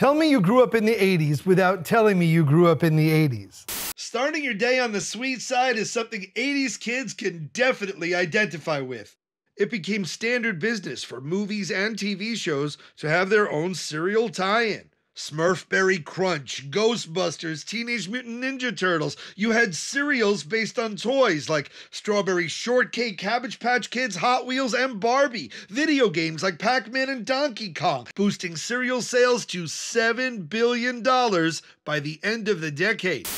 Tell me you grew up in the 80s without telling me you grew up in the 80s. Starting your day on the sweet side is something 80s kids can definitely identify with. It became standard business for movies and TV shows to have their own cereal tie-in. Smurfberry Crunch, Ghostbusters, Teenage Mutant Ninja Turtles. You had cereals based on toys like Strawberry Shortcake, Cabbage Patch Kids, Hot Wheels, and Barbie. Video games like Pac-Man and Donkey Kong, boosting cereal sales to $7 billion by the end of the decade.